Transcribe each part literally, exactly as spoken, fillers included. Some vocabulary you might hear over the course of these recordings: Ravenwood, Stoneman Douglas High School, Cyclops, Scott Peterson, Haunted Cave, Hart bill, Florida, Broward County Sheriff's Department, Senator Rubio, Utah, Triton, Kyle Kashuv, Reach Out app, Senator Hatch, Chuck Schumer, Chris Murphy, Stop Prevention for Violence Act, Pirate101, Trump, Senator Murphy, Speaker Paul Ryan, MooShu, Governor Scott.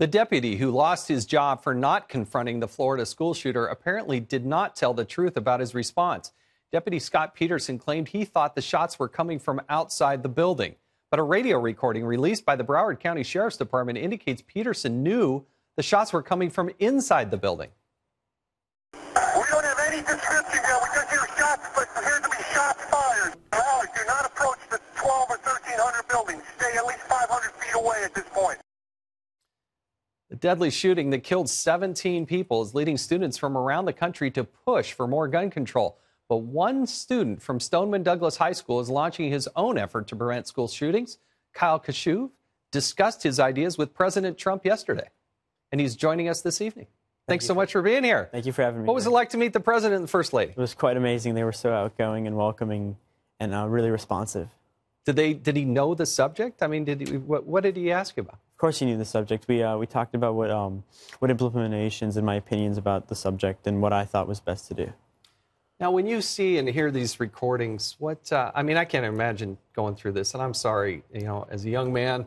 The deputy who lost his job for not confronting the Florida school shooter apparently did not tell the truth about his response. Deputy Scott Peterson claimed he thought the shots were coming from outside the building. But a radio recording released by the Broward County Sheriff's Department indicates Peterson knew the shots were coming from inside the building. We don't have any description yet. We just hear shots, but appears to be shots fired. Alex, do not approach the twelve or thirteen hundred buildings. Stay at least five hundred feet away at this point. The deadly shooting that killed seventeen people is leading students from around the country to push for more gun control. But one student from Stoneman Douglas High School is launching his own effort to prevent school shootings. Kyle Kashuv discussed his ideas with President Trump yesterday, and he's joining us this evening. Thanks so much for being here. Thank you for having me. What was it like to meet the president and the first lady? It was quite amazing. They were so outgoing and welcoming and uh, really responsive. Did they? Did he know the subject? I mean, did he, what, what did he ask you about? Of course he knew the subject. We, uh, we talked about what, um, what implementations and my opinions about the subject and what I thought was best to do. Now, when you see and hear these recordings, what, uh, I mean, I can't imagine going through this, and I'm sorry, you know, as a young man,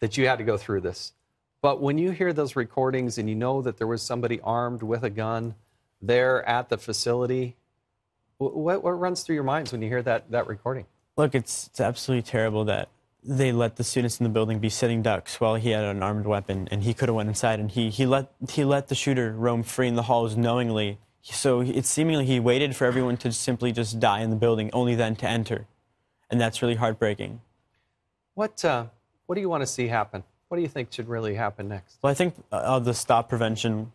that you had to go through this. But when you hear those recordings and you know that there was somebody armed with a gun there at the facility, what, what runs through your minds when you hear that, that recording? Look, it's, it's absolutely terrible that they let the students in the building be sitting ducks while he had an armed weapon, and he could have went inside, and he, he, let, he let the shooter roam free in the halls knowingly. So it's seemingly he waited for everyone to simply just die in the building, only then to enter. And that's really heartbreaking. What, uh, what do you want to see happen? What do you think should really happen next? Well, I think uh, the Stop Prevention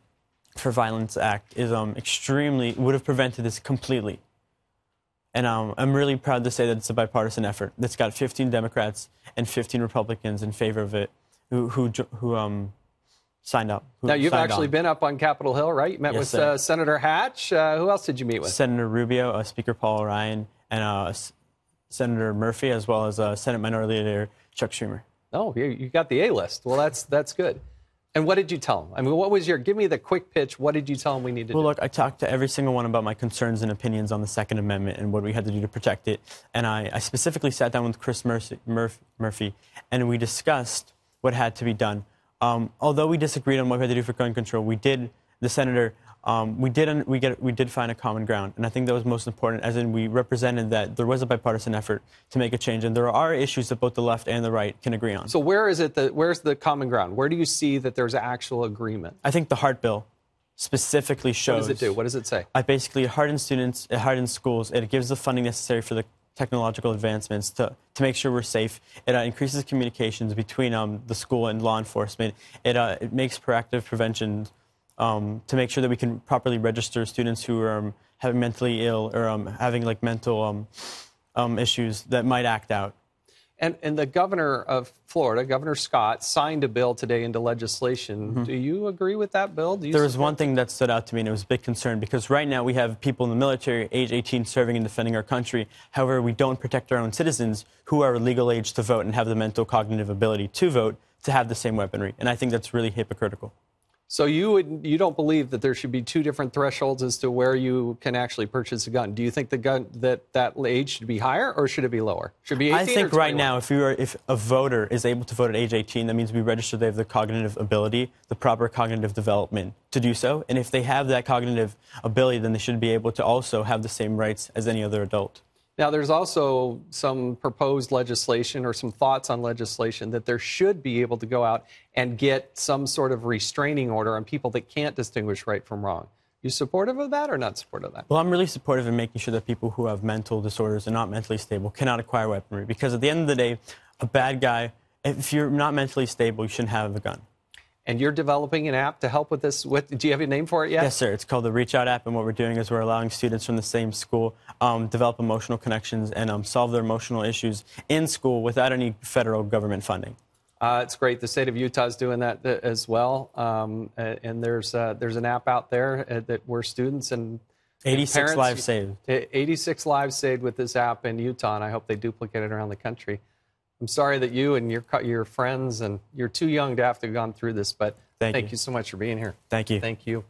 for Violence Act is um, extremely, would have prevented this completely. And um, I'm really proud to say that it's a bipartisan effort that's got fifteen Democrats and fifteen Republicans in favor of it who, who, who um, signed up. Now, you've actually been up on Capitol Hill, right? You met with uh, Senator Hatch. Uh, who else did you meet with? Senator Rubio, uh, Speaker Paul Ryan, and uh, S Senator Murphy, as well as uh, Senate Minority Leader Chuck Schumer. Oh, you, you got the A-list. Well, that's that's good. And what did you tell them? I mean, what was your, give me the quick pitch, what did you tell them we needed to do? Well, look, I talked to every single one about my concerns and opinions on the Second Amendment and what we had to do to protect it. And I, I specifically sat down with Chris Murphy, Murphy, and we discussed what had to be done. Um, although we disagreed on what we had to do for gun control, we did, the senator, um, we, did, we, get, we did find a common ground. And I think that was most important, as in we represented that there was a bipartisan effort to make a change. And there are issues that both the left and the right can agree on. So where is it that, where's the common ground? Where do you see that there's actual agreement? I think the Hart bill specifically shows. What does it do? What does it say? I basically, it hardens students, it hardens schools, it gives the funding necessary for the technological advancements to, to make sure we're safe. It uh, increases communications between um, the school and law enforcement. It, uh, it makes proactive prevention um, to make sure that we can properly register students who are um, having mentally ill or um, having like mental um, um, issues that might act out. And, and the governor of Florida, Governor Scott, signed a bill today into legislation. Mm-hmm. Do you agree with that bill? Do you there was one thing that stood out to me, and it was a big concern, because right now we have people in the military, age eighteen, serving and defending our country. However, we don't protect our own citizens who are legal age to vote and have the mental cognitive ability to vote to have the same weaponry. And I think that's really hypocritical. So you, would, you don't believe that there should be two different thresholds as to where you can actually purchase a gun. Do you think the gun that that age should be higher or should it be lower? Should it be eighteen? I think right now, if you are, if a voter is able to vote at age eighteen, that means we register they have the cognitive ability, the proper cognitive development to do so. And if they have that cognitive ability, then they should be able to also have the same rights as any other adult. Now, there's also some proposed legislation or some thoughts on legislation that there should be able to go out and get some sort of restraining order on people that can't distinguish right from wrong. You supportive of that or not supportive of that? Well, I'm really supportive in making sure that people who have mental disorders and not mentally stable cannot acquire weaponry, because at the end of the day, a bad guy, if you're not mentally stable, you shouldn't have a gun. And you're developing an app to help with this. What, do you have a name for it yet? Yes, sir. It's called the Reach Out app. And what we're doing is we're allowing students from the same school um, develop emotional connections and um, solve their emotional issues in school without any federal government funding. Uh, it's great. The state of Utah is doing that as well. Um, and there's uh, there's an app out there that where students and eighty-six and parents, lives saved. eighty-six lives saved with this app in Utah. And I hope they duplicate it around the country. I'm sorry that you and your, your friends, and you're too young to have to have gone through this, but thank, thank you. you so much for being here. Thank you. Thank you.